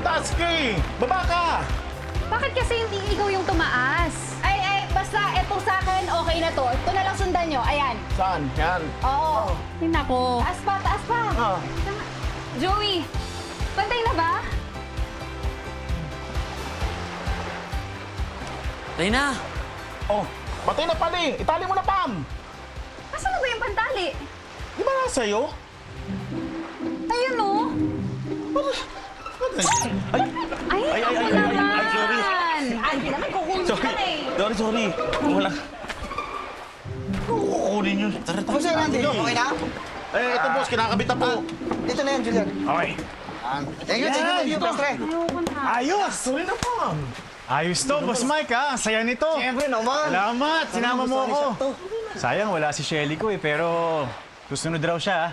Mataas ka eh! Baba ka! Bakit kasi hindi ikaw yung tumaas? Ay, basta etong sa akin, okay na to. Ito na lang sundan nyo, ayan. Saan? Yan? Oo. Hindi na ko. Taas pa, taas pa. Joey, pantay na ba? Patay na! Oh, patay na pala eh! Itali mo na, Pam! Asan na ba yung pantali? Di ba nga sa'yo? Ayun o! Ay, sorry! Ay, hindi naman kukunin ka na eh! Sorry! Wala! Kukunin yun! Tara! Saan natin yun? Okay na? Eh, ito boss, kinakabit na po! Dito na yun, Julian! Okay! Thank you, Pastre! Ayos! Sorry na, Pam! Ayos to, Boss Mike ha! Saya nito! Siyempre naman! Salamat! Sinama mo ako! Sayang, wala si Shelly ko eh, pero susunod raw siya ha.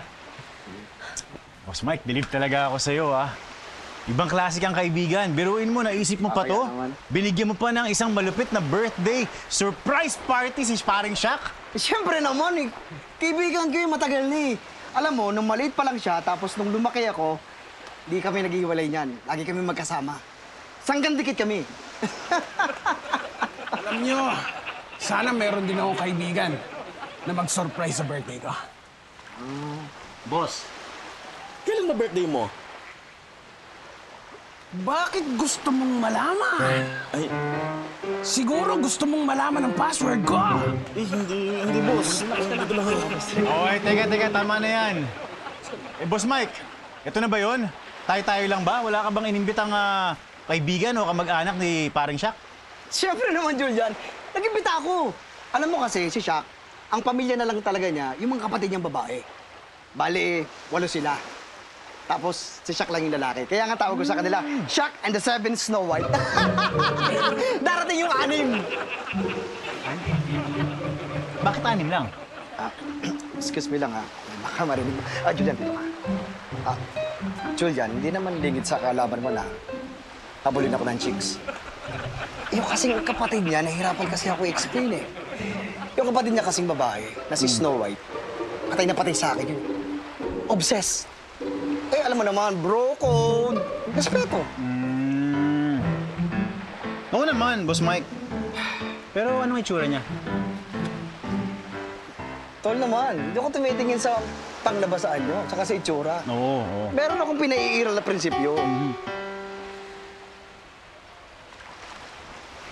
Boss Mike, believe talaga ako sa'yo ha. Ibang klase kang kaibigan. Biruin mo, naisip mo pa to. Binigyan mo pa ng isang malupit na birthday surprise party si paring SHAQ. Siyempre naman eh. Kaibigan ko yung matagal ni. Alam mo, nung maliit pa lang siya, tapos nung lumaki ako, di kami nag-iwalay niyan. Lagi kami magkasama. Sanggang dikit kami. Alam nyo, sana meron din akong kaibigan na mag-surprise sa birthday ko. Boss, kailan na birthday mo? Bakit gusto mong malaman? Ay. Siguro gusto mong malaman ang password ko. Eh, hindi boss. Okay, teka, tama na yan. Eh, Boss Mike, ito na ba yun? Tayo-tayo lang ba? Wala ka bang inimbitang kaibigan o kamag-anak ni paring SHAQ? Siyempre naman, Julian. Nag-imbita ako. Alam mo kasi, si SHAQ, ang pamilya na lang talaga niya, yung mga kapatid niyang babae. Bale, 8 sila. Tapos, si SHAQ lang yung lalaki. Kaya nga tawag ko sa kanila, SHAQ and the 7 Snow White. Darating yung 6. Bakit 6 lang? Excuse me lang, ha. Baka marinig mo. Julian, dito ka. Julian, hindi naman lingit sa kalaban mo na habulin ako ng chicks. Yung kasing kapatid niya, nahirapan kasi ako i-explain eh. Yung kapatid niya kasing babae, na si Snow White, patay na patay sa akin yun. Obsessed. Eh, alam mo naman, bro code. Respeto. Oo naman, Boss Mike. Pero anong itsura niya? Tol naman, hindi ko tumitingin sa panglabasaan niyo, tsaka sa itsura. Oo. Meron akong pinaiiral na prinsipyo.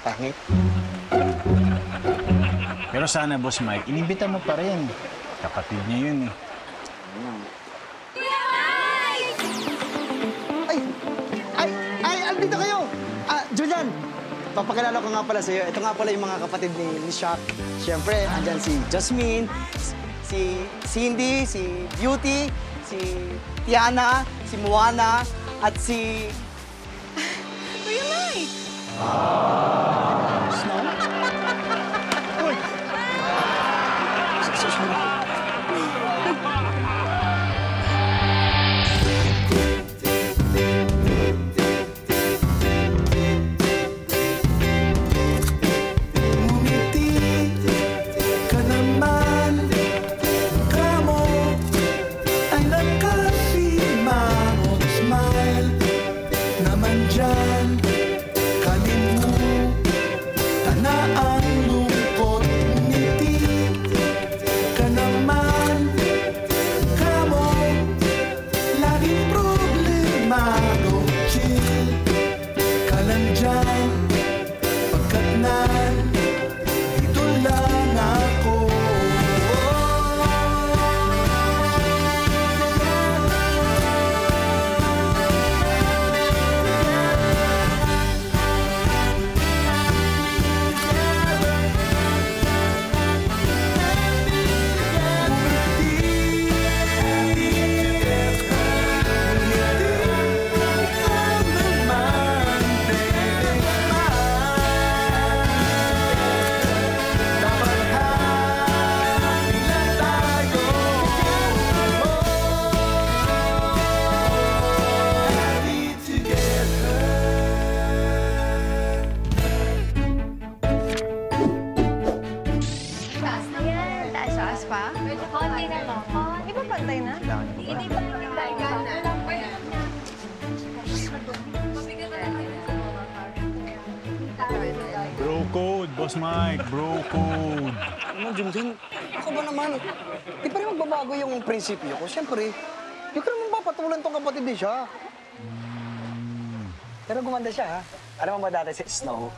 Pangit. Pero sana, Boss Mike, inibita mo pa rin. Kapatid niya yun eh. Kuya Mike! Ay, andito kayo! Julian, papakilala ko nga pala sa'yo. Ito nga pala yung mga kapatid ni SHAQ. Siyempre, andyan si Jasmine, si Cindy, si Beauty, si Tiana, si Moana, at si... Kuya Mike! Hindi pa pantay na. Boss Mike, bro code. Ano, Jumjum? Ako ba naman? Di pa rin magbabago yung prinsipyo ko. Siyempre, di ko naman papatulan tong kapatid ni siya. Pero gumanda siya, ha? Alam mo ba dati si Snow?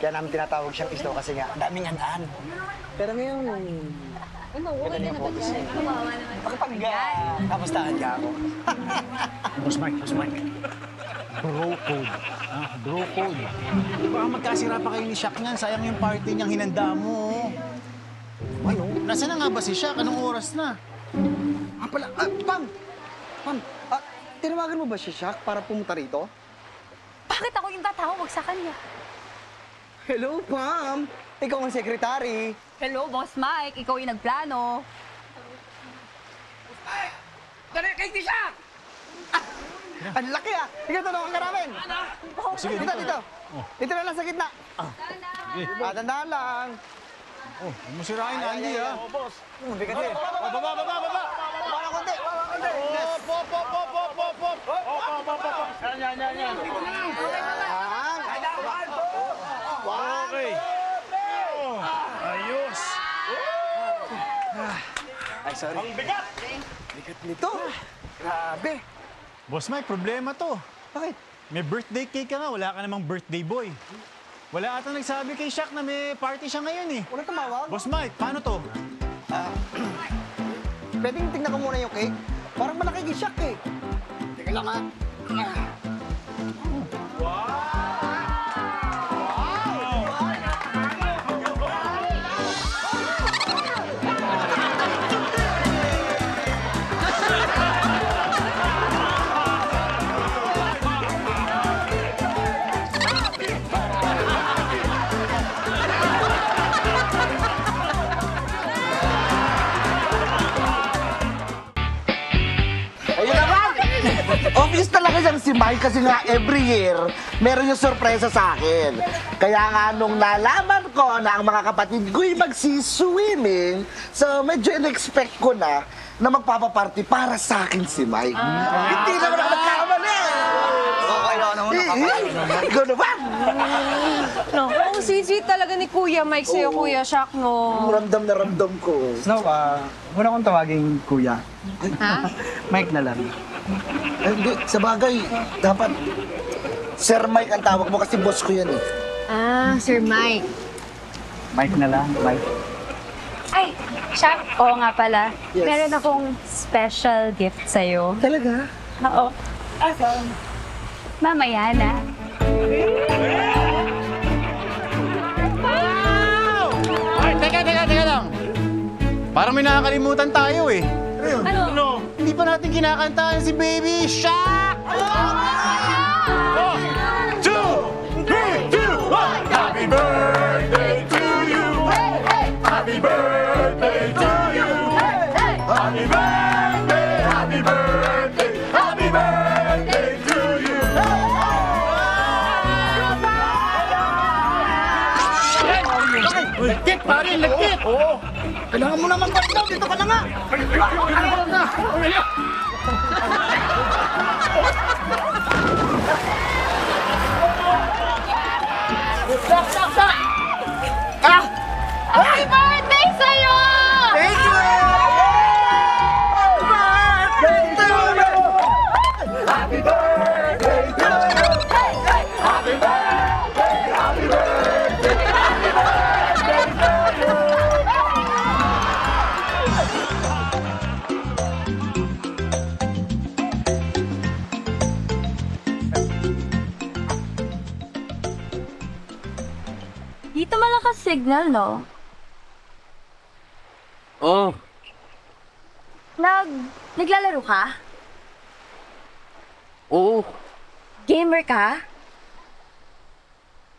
Kaya namin tinatawag siyang Snow kasi nga, daming handaan. Pero ngayon, ano, okay na ba niya? Makapagga, kapastahan niya ako. Boss Mike, Boss Mike. Bro code. Ah, bro code. Baka magkasira pa kayo ni SHAQ niyan. Sayang yung party niyang hinanda mo. Ano? Nasaan na nga ba si SHAQ? Anong oras na? Ah, pala. Ah, Pam! Pam, ah, tinawagan mo ba si SHAQ para pumunta rito? Bakit ako yung tatawag sa kanya? Hello, Pam! Ikaw ang sekretary. Hello, Boss Mike. Ikaw yung nagplano. Boss Mike! Dari kayo si SHAQ! Ah! Ang laki, ah! Ikaw, tulungan ka namin! Sige, dito, dito. Dito na lang sa gitna. Ah, tandaan lang. Oh, masirain na, Andy, ah. Oo, boss. Mabigat eh. Baba, baba, baba! Baba ng konti, baba ng konti. Pop, pop, pop, pop, pop, pop! Pop, pop, pop, pop! Yan, yan, yan. Okay. Ayos. Ay, sorry. Ang bigat! Bigat nito. Grabe. Boss Mike, problema to. Bakit? May birthday cake ka nga. Wala ka namang birthday boy. Wala atang nagsabi kay SHAQ na may party siya ngayon eh. Wala tumawag? Boss Mike, paano to? Pwedeng tignan ko muna yung cake. Parang malaki kay SHAQ eh. Teka lang ah. Wow! Obvious talaga siyang si Mike kasi nga every year, meron yung sorpresa sa akin. Kaya nga nung nalaman ko na ang mga kapatid ko'y magsiswimming, so medyo in-expect ko na magpapaparty para sa akin si Mike. Hindi naman ako nagkamali! Okay, ikaw naman! Ang sweet talaga ni Kuya Mike sa'yo, Kuya SHAQ, no? Ramdam na ramdam ko. Snow, muna kong tawagin Kuya. Mike na lang. Hindi, sabagay, dapat Sir Mike ang tawag mo kasi boss ko yan eh. Ah, Sir Mike. Mike na lang, Mike. Ay, SHAQ, oo nga pala. Yes. Meron akong special gift sa'yo. Talaga? Oo. Awesome. Mamaya na. Wow! Ay, teka, teka, teka lang. Parang may nakakalimutan tayo eh. Ano? Ano? Hindi pa natin kinakantahan si Baby SHAQ! One, two, three, two, one! Happy birthday to you! Hey, hey! Happy birthday to you! Hey, hey! Happy birthday! Happy birthday! Happy birthday to you! Hey, hey! Lagkit, pari! Lagkit! Oo! Kailangan mo naman daw! Dito ka na nga! SHAQ, SHAQ, SHAQ! Ah! Happy birthday sa'yo! Thank you! Happy birthday to you! Happy birthday to you! Hey, hey! Happy birthday! Happy birthday! Happy birthday to you! Dito malakas signal, no? Oo. Naglalaro ka? Oo. Gamer ka?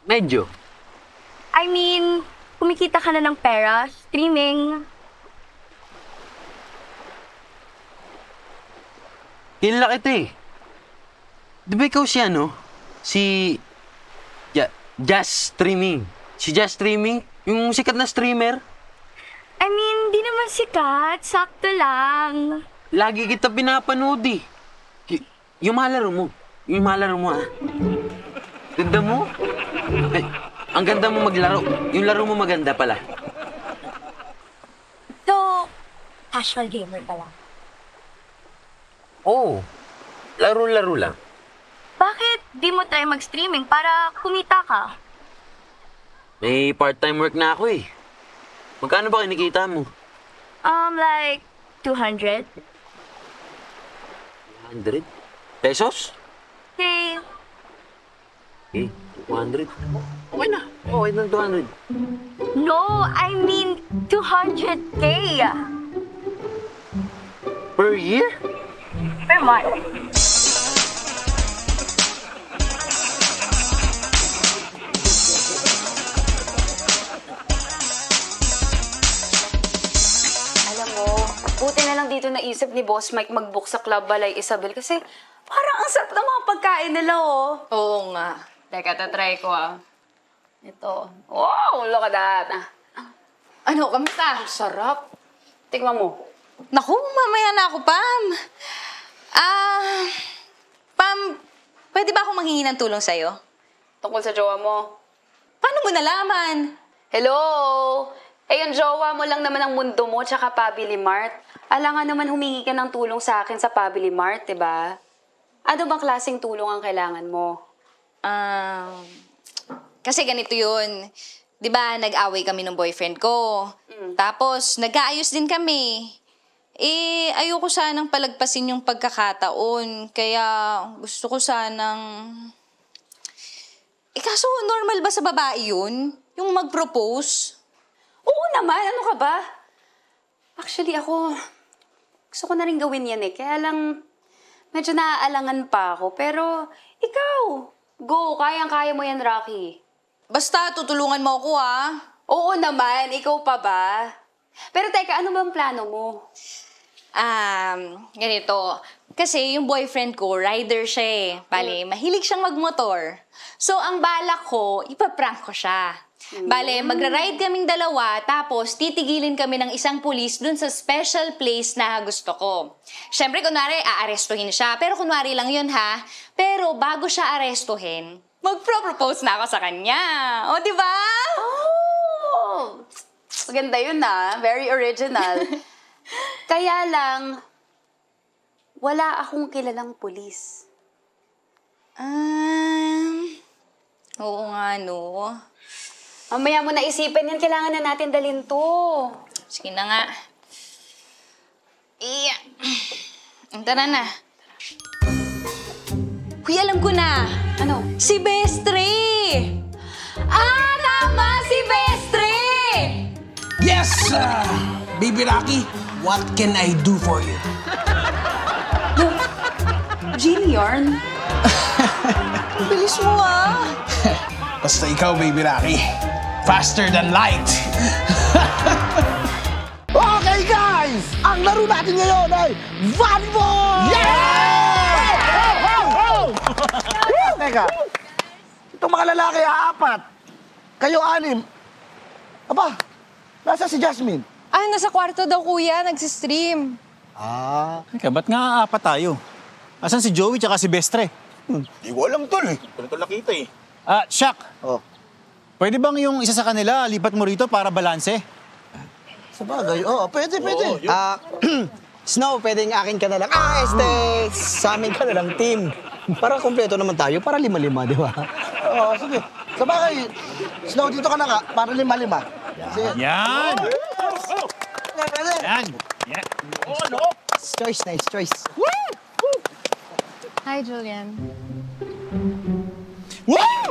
Medyo. I mean, kumikita ka na ng pera, streaming. Yan lang ito eh. Di ba ikaw siya, no? Si... Just Streaming. Si Just Streaming? Yung sikat na streamer? I mean, di naman sikat. Sakto lang. Lagi kita pinapanood eh. Yung malaro mo. Yung malaro mo, ah. Ganda mo. Ay, Ang ganda mo maglaro. Yung laro mo maganda pala. So, casual gamer pala? Oo. Oh, laro-laro lang. Bakit di mo try mag-streaming para kumita ka? May part-time work na ako eh. Magkano ba kinikita mo? Like 200. 200? Pesos? Hey. Eh, 200? Okay na. Okay ng 200. No, I mean 200K. Per year? Per month. Buti na lang dito naisip ni Boss Mike mag-book sa Club Balay Isabel kasi parang ang sarap ng mga pagkain nila, oh. Oo nga. Teka, tatry ko, ah. Ito. Wow, look at that. Ano, kamusta? Ang sarap. Tingnan mo. Naku, mamaya na ako, Pam. Pam, pwede ba akong manghingi ng tulong sa'yo? Tungkol sa jowa mo? Paano mo nalaman? Hello? Eh, yung jowa mo lang naman ang mundo mo, tsaka Family Mart. Alangan naman humingi ka ng tulong sa akin sa Family Mart, diba? Ano bang klaseng tulong ang kailangan mo? Kasi ganito yun. Diba, nag-away kami ng boyfriend ko. Tapos, nag-aayos din kami. Eh, ayoko sanang palagpasin yung pagkakataon. Kaya, gusto ko sanang... Eh, kaso, normal ba sa babae yun? Yung mag-propose? Oo naman, ano ka ba? Actually, ako, gusto ko na rin gawin yan eh. Kaya lang, medyo naaalangan pa ako. Pero, ikaw, go, kayang-kaya mo yan, Rocky. Basta, tutulungan mo ako, ha? Oo naman, ikaw pa ba? Pero teka, ano bang plano mo? Ganito. Kasi yung boyfriend ko, rider siya eh. Bale, mahilig siyang magmotor. So, ang balak ko, ipaprank ko siya. Bale, magra-ride kaming dalawa, tapos titigilin kami ng isang pulis dun sa special place na gusto ko. Siyempre, kunwari, aarestuhin siya. Pero kunwari lang yun, ha? Pero bago siya arestuhin, magpropropose na ako sa kanya. O, diba? Oh! Maganda yun, ha? Very original. Kaya lang, wala akong kilalang pulis. Oo nga, no? Mamaya mo na isipin yan. Kailangan na natin dalhin to. Sige na nga. Iya. Tara na. Huy, alam ko na. Ano? Si Bestre! Ah, tama! Si Bestre! Yes! Baby Rocky, what can I do for you? Look, Genie yarn. Bilis mo, ah. Basta ikaw, Baby Rocky. Faster than light! Okay, guys! Ang laro natin ngayon ay Vanvool! Yeah! Ho, ho, ho! Teka, itong mga lalaki, apat. Kayo, anim. Aba, nasa si Jasmine? Ah, nasa kwarto daw, kuya. Nagsistream. Ah. Teka, ba't nga apat tayo? Asan si Joey tsaka si Bestre? Di ko alam, tol. Hindi ko na nakita, eh. SHAQ, pwede bang yung isa sa kanila lipat mo rito para balanse? Sabagay, pwede. Snow, pwedeng akin ka na lang. Este, sa amin ka na lang, team. Para kompleto naman tayo, para lima-lima, di ba? Oo, sige. Sabagay, Snow, dito ka na ka, para lima-lima. Yan! Yan! Nice choice, nice choice. Hi, Julian. Wow!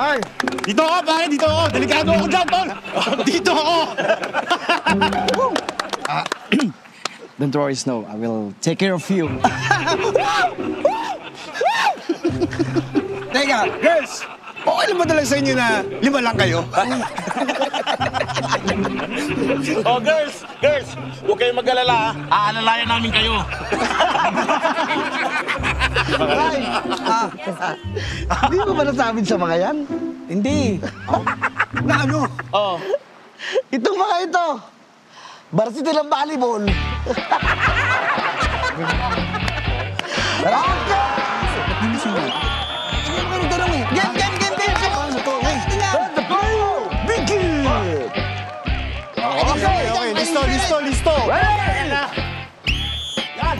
Ay, dito ako, pare! Dito ako! Delikado ako dyan, tol! Dito ako! Don't worry, Snow. I will take care of you. Teka, girls! Okay naman talaga sa inyo na lima lang kayo. Oh, girls! Huwag kayong mag-alala, ha? Aalalayan namin kayo. Ay! Hindi mo ba nasabing sa mga yan? Hindi. Na ano? Oo. Itong mga ito, varsity ng volleyball. Rocky! Hindi mo siya. Game! Listo. Yan na.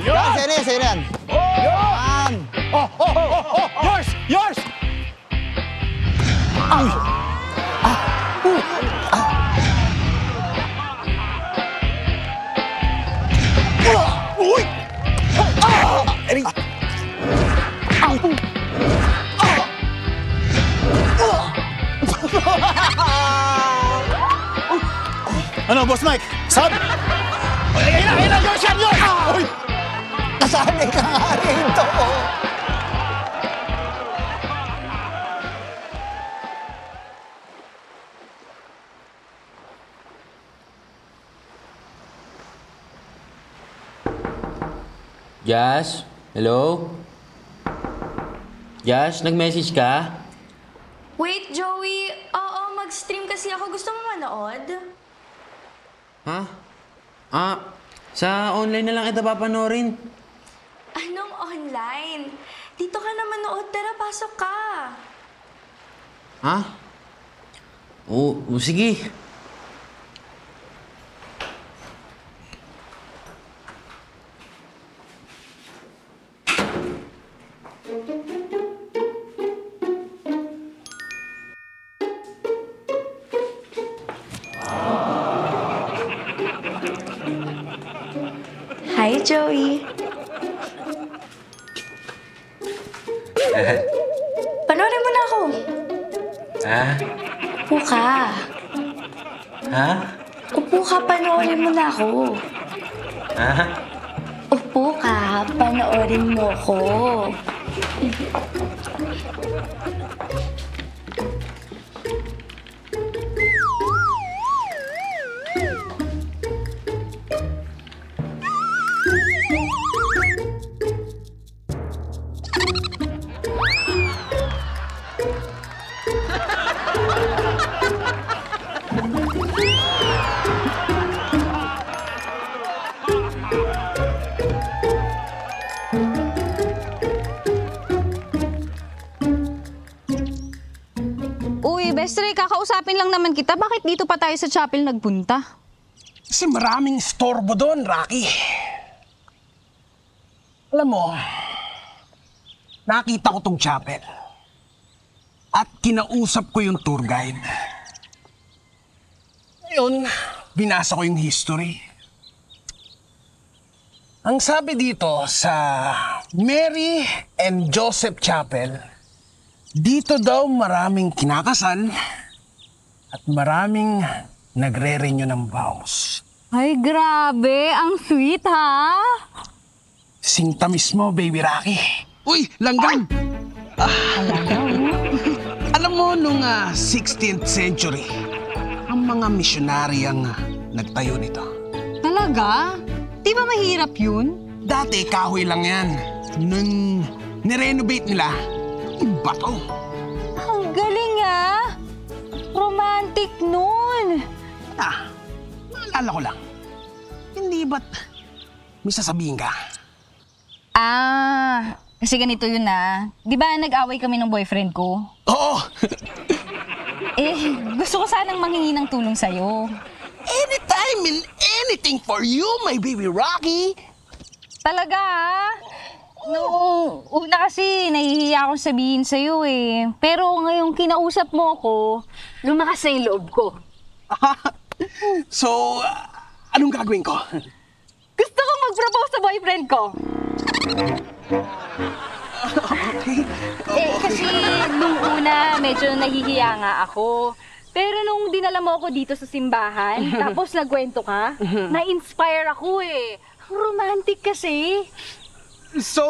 Yan. Sa'yo yan. Yan. Oh. Yours. Ay. Uy. Ering. Ano, Boss Mike? Saan? Ina, George! Uy! Nasanay ka nga rito! Josh? Hello? Josh, nag-message ka? Wait, Joey. Oo, mag-stream kasi ako. Gusto mo manood? Ha? Sa online na lang ito papanorin. Anong online? Dito ka na manood. Tara, pasok ka. Ha? Oo, sige. Hi, Joey. Panorin mo na ako. Upo ka. Upo ka, panoorin mo na ako. Upo ka, panoorin mo ako. Kakausapin lang naman kita, bakit dito pa tayo sa chapel nagpunta? Kasi maraming istorbo doon, Rocky. Alam mo, nakita ko tong chapel. At kinausap ko yung tour guide. Ngayon, binasa ko yung history. Ang sabi dito sa Mary and Joseph Chapel, dito daw maraming kinakasal. At maraming nagre-renew ng vows. Ay, grabe! Ang sweet, ha? Singta mismo, baby Rocky. Uy, langgam! Alam mo, nung 16th century, ang mga missionary ang nagtayo nito. Talaga? Di ba mahirap yun? Dati, kahoy lang yan. Nung nirenovate nila, bato. Ang galing, ha? Romantic nun! Naalala ko lang. Hindi ba't may sasabihin ka? Kasi ganito yun ah. Di ba nag-away kami ng boyfriend ko? Oo! Gusto ko sanang manghingi ng tulong sa'yo. Anytime and anything for you, my baby Rocky! Talaga ah? Noong una kasi, nahihiya akong sabihin sa'yo eh. Pero ngayong kinausap mo ako, lumakas na yung loob ko. So, anong gagawin ko? Gusto kong mag-propose sa boyfriend ko. Okay. Kasi nung una, medyo nahihiya nga ako. Pero nung dinala mo ako dito sa simbahan, tapos nagkwento ka, na-inspire ako eh. Romantic kasi. So,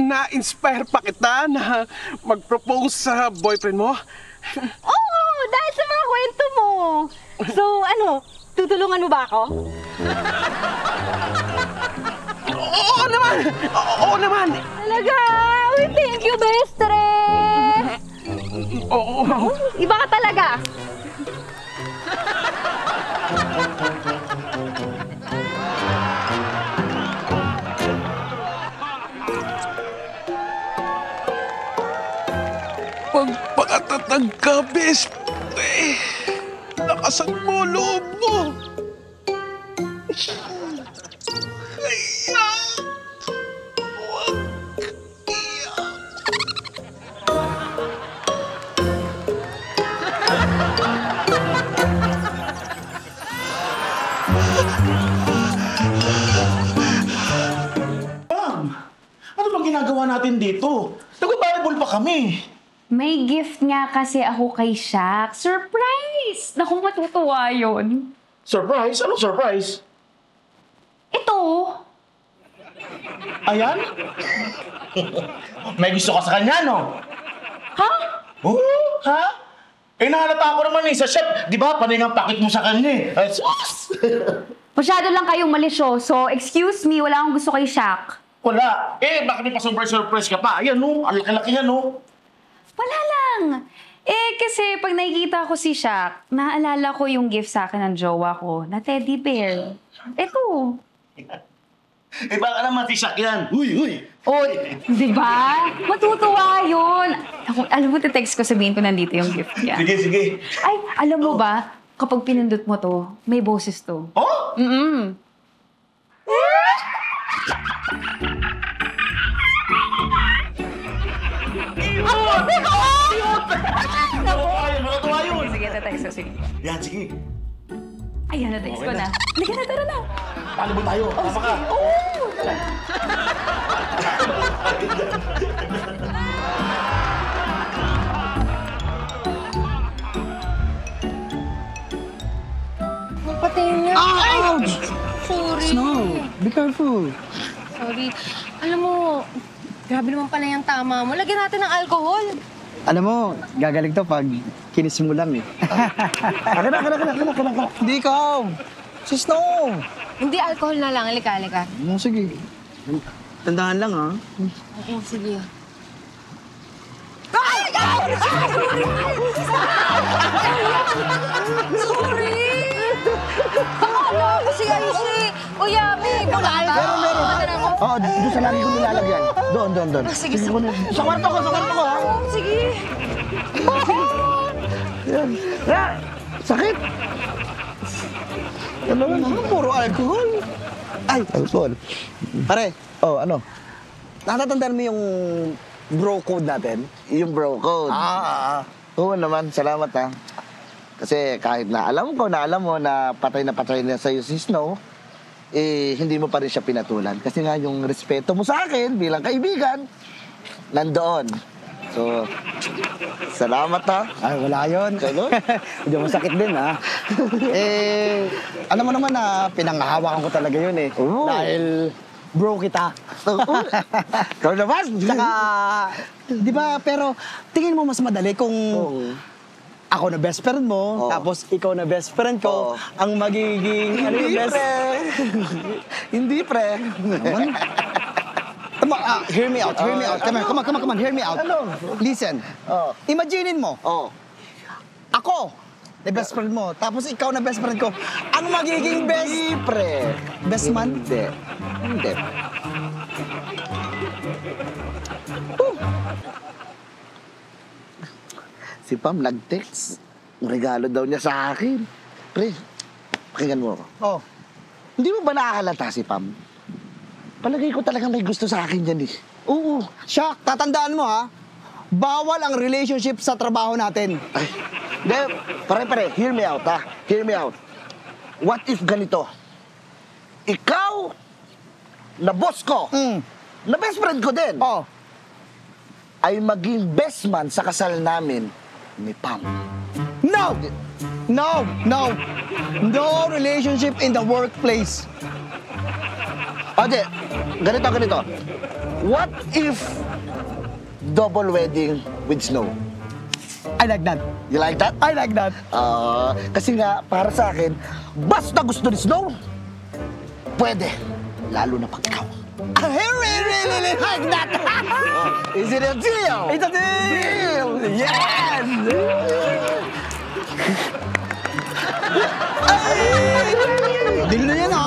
na-inspire pa kita na mag-propose sa boyfriend mo? Oo, dahil sa mga kwento mo. So, ano, tutulungan mo ba ako? Oo naman! Talaga! Uy, thank you, bestre! Oo. Iba ka talaga! Pagpakatatag ka, best. Lakasan mo loob mo. Natin dito. Nag-volleyball pa kami. May gift nga kasi ako kay SHAQ. Surprise! Naku, matutuwa yun. Surprise? Anong surprise? Ito. Ayan? May gusto ka sa kanya, no? Ha? Oo, ha? Eh, nahalata ko naman eh. Sa chef, di ba? Panay nga pakit mo sa kanya eh. Masyado lang kayong malisyoso. Excuse me, wala akong gusto kay SHAQ. Wala. Eh, baka may pa-surprise-surprise ka pa. Ayan, no? Ang laki-laki yan, no? Wala lang. Eh, kasi pag nakikita ko si SHAQ, naaalala ko yung gift sa akin ng jowa ko na teddy bear. Eto. Eh, baka naman si SHAQ yan. Uy, uy! Oh, di ba? Matutuwa yun. Ako, alam mo, te-text ko, sabihin ko nandito yung gift niya. Sige, sige. Ay, alam mo ba, kapag pinindot mo to, may boses to. Oh? Mm-mm. Yan, sige. Ayan, na-text ko na. Halika na, tara na. Paano ba tayo? Tama ka. Oo! Magpatayin niya. Ouch! Sorry. Snow, be careful. Sorry. Alam mo, grabe naman pala yung tama mo. Lagyan natin ng alcohol. Alam mo, gagaling to pag kinis mo lang eh. Kala. Hindi ikaw! Si Snow! Hindi, alcohol na lang. Halika. No, sige. Tandaan lang, ha? Oo, sige. Ay! Ay! Sorry! Ano? Kasi ayusi! Uyami! Bulal ka! Meron. Oo, doon sa lami ko nilalagyan. Doon. Sige. Sa kwarto ko, ha? Sige. Yan! Sakit! Ano naman? Puro alcohol. Ay, alcohol. Pare, ano? Nakatandaan mo yung bro code natin? Yung bro code? Ah. Oo naman, salamat ha. Kasi kahit na alam mo na patay na sa'yo si Snow, eh, hindi mo pa rin siya pinatulan. Kasi nga yung respeto mo sa akin bilang kaibigan, nandoon. So, salamat ha. Ay, wala yun. Hello? Hindi mo sakit din ha. Eh, alam mo naman na pinanghahawakan ko talaga yun eh. Ooh. Dahil bro kita. Ikaw naman. Saka, di ba, pero tingin mo mas madali kung ako na best friend mo, tapos ikaw na best friend ko, ang magiging... Hindi, pre. Hindi, pre. Naman. Hear me out. Come on, hear me out. Listen. Imaginin mo. Ako, na best friend mo. Tapos ikaw na best friend ko. Ang magiging best... Pre. Best man? Hindi. Si Pam nag-text. Regalo daw niya sa akin. Pre, pakinggan mo ako. Hindi mo ba nakakalata si Pam? Palagay ko talagang may gusto sa akin yan eh. Oo. SHAQ, tatandaan mo ha, bawal ang relationship sa trabaho natin. Ay, hindi, pare, hear me out ha. Hear me out. What if ganito? Ikaw, na boss ko, na best friend ko din, ay maging best man sa kasal namin ni Pam. No! No relationship in the workplace. Ate, ganito. What if double wedding with Snow? I like that. You like that? I like that. Kasi nga, para sa akin, basta gusto ni Snow, pwede. Lalo na pagkaw. I really like that! Is it a deal? It's a deal! Yes! Dilo na yan, ha?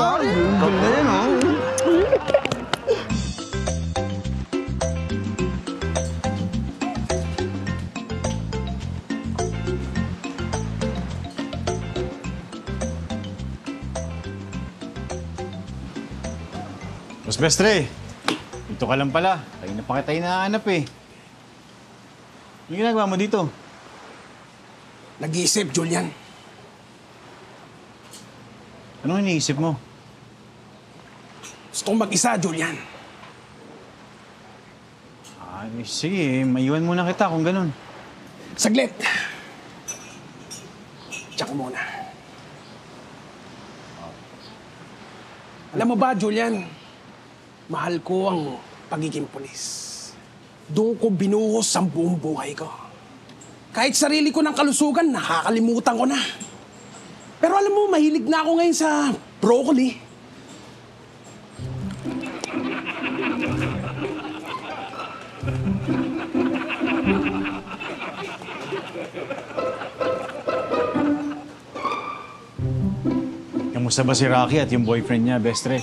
Mas Bestre, dito ka lang pala. Tayo na pa kita hinahanap eh. Yung ginagawa mo dito? Nag-iisip, Julian. Anong iniisip mo? Gusto kong mag-isa, Julian. Ay, sige. Maiwan muna kita kung ganun. Saglit! Tsaka muna. Alam mo ba, Julian, mahal ko ang pagiging pulis. Doon ko binuhos ang buong buhay ko. Kahit sarili ko ng kalusugan, nakakalimutan ko na. Pero alam mo, mahilig na ako ngayon sa broccoli. Kamusta ba si Rocky at yung boyfriend niya, Bestre?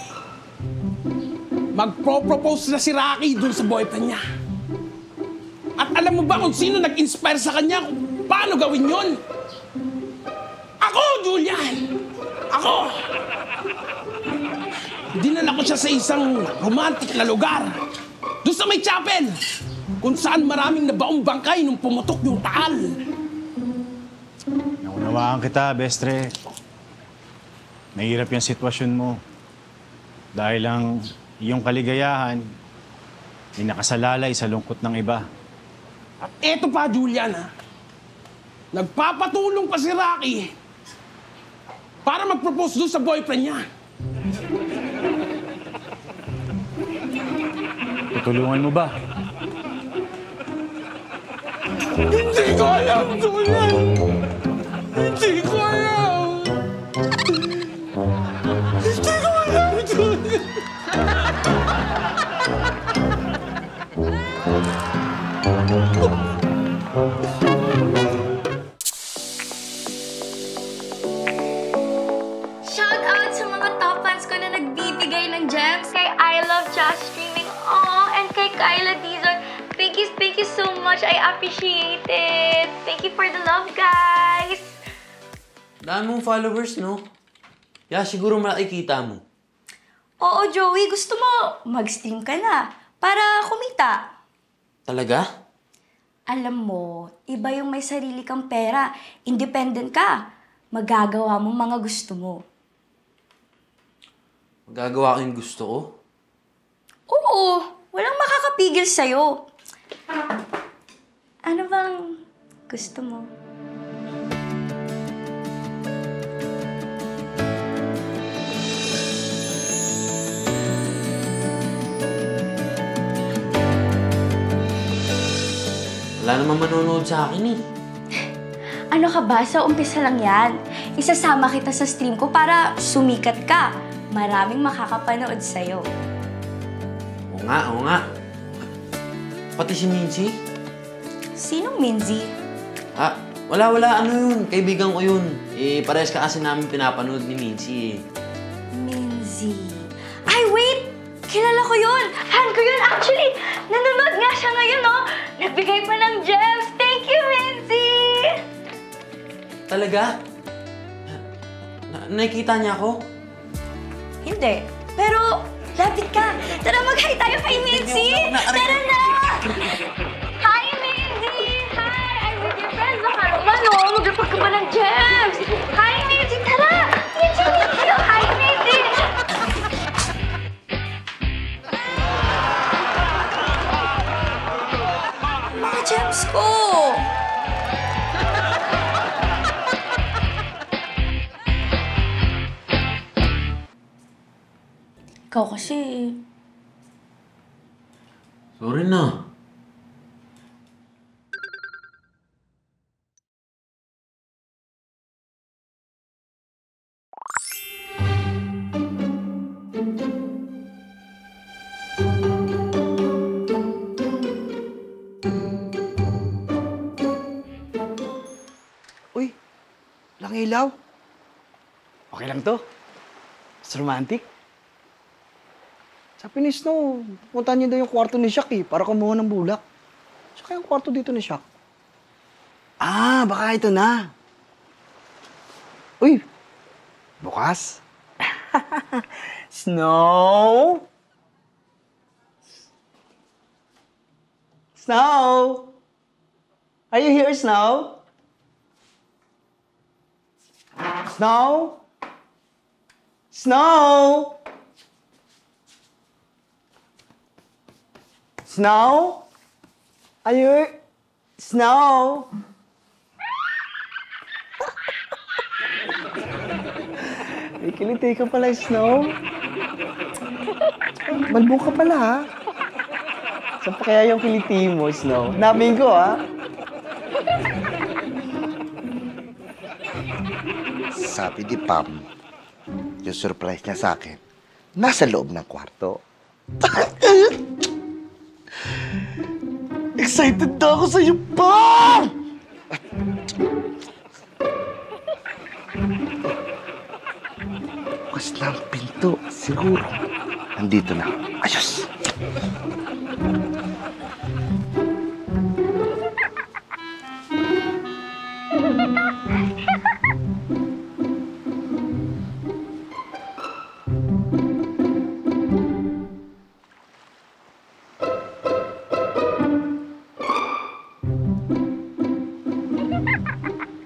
Magpropropose na si Rocky dun sa boyfriend niya. At alam mo ba kung sino nag-inspire sa kanya kung paano gawin yun? Ako, Julian! Ako! Dinala ko siya sa isang romantic na lugar. Doon sa may chapel, kung saan maraming nabaong bangkay nung pumutok yung Taal. Naunawaan kita, Bestre. Nahirap yung sitwasyon mo. Dahil lang iyong kaligayahan ay nakasalalay sa lungkot ng iba. At eto pa, Julian, ha? Nagpapatulong pa si Rocky para mag-propose doon sa boyfriend niya. Tutulungan mo ba? Hindi ko alam, Julian! Hindi ko alam! Hindi ko alam, Julian! I appreciate it. Thank you for the love, guys. Dami mong followers, no? Yeah, siguro makikita mo. Oo, Joey. Gusto mo, mag-stream ka na para kumita. Talaga? Alam mo, iba yung may sarili kang pera. Independent ka. Magagawa mo mga gusto mo. Magagawa ko yung gusto ko? Oo. Walang makakapigil sa'yo. Ano bang gusto mo? Wala namang manonood sa akin eh. Ano ka ba? Sa umpisa lang yan. Isasama kita sa stream ko para sumikat ka. Maraming makakapanood sa'yo. Oo nga, oo nga. Pati si Minzy? Sinong Minzy? Ah, wala. Ano yun? Kaibigan ko yun. Eh, parehas ka kasi namin pinapanood ni Minzy eh. Minzy. Ay, wait! Kilala ko yun! Han ko yun! Actually, nanonood nga siya ngayon, no? Nagbigay pa ng gems! Thank you, Minzy! Talaga? Nakikita niya ako? Hindi. Pero, lapit ka! Tara, mag-hi tayo kay Minzy! Tara na! Hi, ano? Mag-repag ka ba ng gems? Hi, Minzy! Tara! Minzy! Hi, Minzy! Mga gems ko! Ikaw kasi... Sorry na. Ilaw? Okay lang to. It's romantic. Sa Pinis, no, punta niyo daw yung kwarto ni SHAQ eh, para kumuha ng bulak. Tsaka yung kwarto dito ni SHAQ. Ah, baka ito na. Uy, bukas. Snow? Snow! Are you here, Snow? Snow? Snow? Snow? Are you here? Snow? Ikiliti ka pala, Snow. Malbo ka pala, ha? Saan pa kaya yung kiliti mo, Snow? Namin ko, ha? Sabi ni Pam, yung surprise niya sa akin, nasa loob ng kwarto. Excited na ako sa'yo, Pam! Bukas na ang pinto, siguro. Nandito na. Ayos!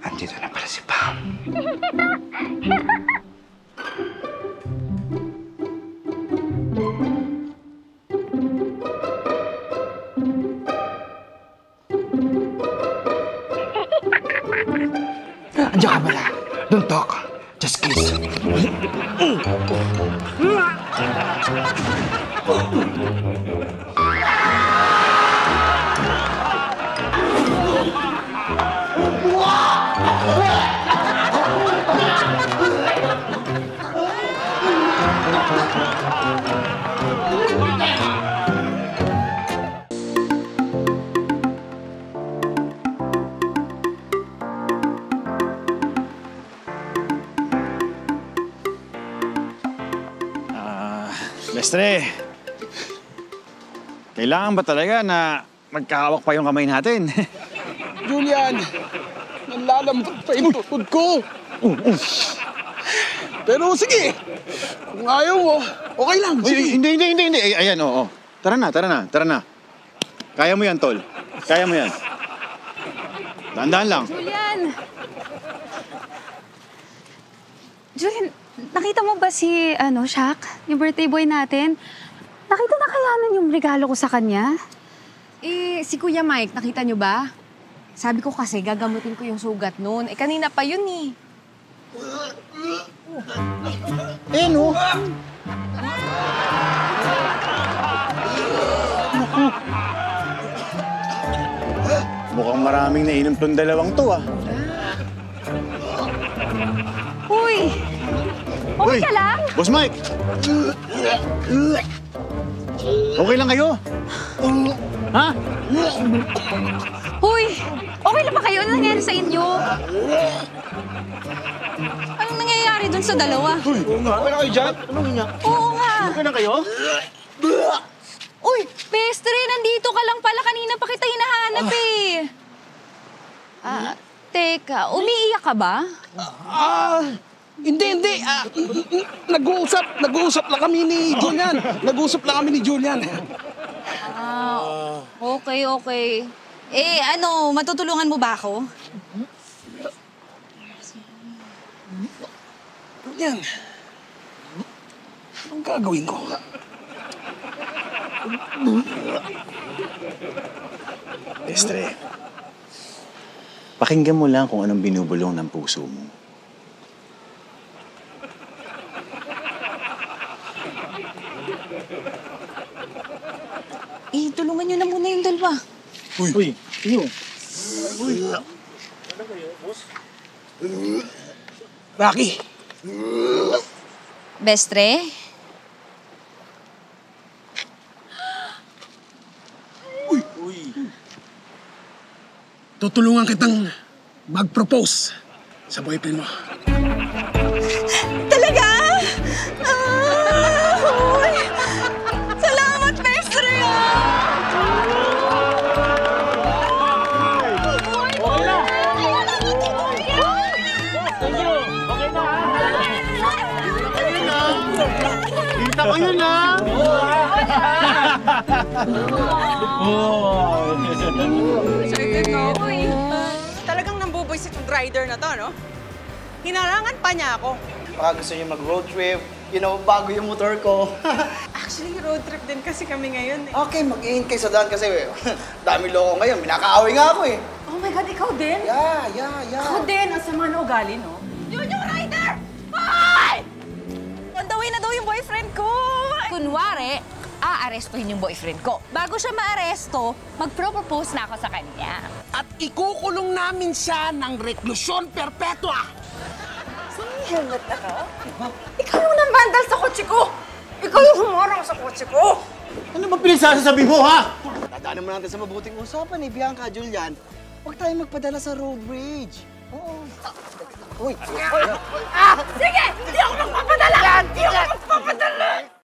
Andito na pala si Pam. Andiyan ka pala. Don't talk. Just kiss. Mestre, kailangan ba talaga na magkahawak pa yung kamay natin? Julian, nanlalambat pa yung tutod ko. Pero sige, kung ayaw mo, okay lang. Uy, hindi. Ayan, oo. Tara na. Kaya mo yan, tol. Kaya mo yan. Dahan-dahan lang. Julian, nakita mo ba si, SHAQ? Yung birthday boy natin? Nakita na kaya nun yung regalo ko sa kanya? Eh, si Kuya Mike, nakita niyo ba? Sabi ko kasi, gagamutin ko yung sugat nun. Eh, kanina pa yun eh. Eh, no? Mukhang maraming nainom tong dalawang to, ah. Uy! Okay ka lang? Boss Mike! Okay lang kayo? Ha? Uy! Okay lang ba kayo? Anong nangyari sa inyo? Anong nangyayari dun sa dalawa? Uy! Oo nga. Ano kayo dyan? Anong nga? Oo nga! Okay lang kayo? Uy! Pestre! Nandito ka lang pala. Kanina pa kita hinahanap eh. Teka, umiiyak ka ba? Hindi. Nag-uusap lang kami ni Julian. Okay. Eh, matutulungan mo ba ako? Yan. Anong gagawin ko? Mestre, pakinggan mo lang kung anong binubulong ng puso mo. Eh, tulungan nyo na muna yung dalawa. Uy! Uy! Rocky! Bestre? Uy! Tutulungan kitang mag-propose sa boyfriend mo. Kita ko yun, ha? Oh. Sure ka ako eh. Talagang nambubuisit yung rider na to, no? Hinarangan pa niya ako. Baka gusto niyo mag-road trip, you know, bago yung motor ko. Actually, road trip din kasi kami ngayon eh. Okay, mag-iin kayo sa daan kasi dami loko ngayon, minakaaway nga ako eh. Oh my God, ikaw din? Yeah. Ikaw din, ang sama na ugali, no? Yung rider! Hoy! On the way na daw yung boyfriend ko! Kunwari, aarestuhin yung boyfriend ko. Bago siya maaresto, mag-propose na ako sa kanya. At ikukulong namin siya ng reclusion perpetua! Helmet ako? Ikaw yung nambandal sa kotse ko! Ikaw yung humorang sa kotse ko! Ano ba pinagsasabi mo, ha? Dadaanan mo natin sa mabuting usapan eh, Bianca, Julian. Huwag tayong magpadala sa road rage. Oo. Uy! Sige! Hindi ako magpapadala! Hindi ako magpapadala!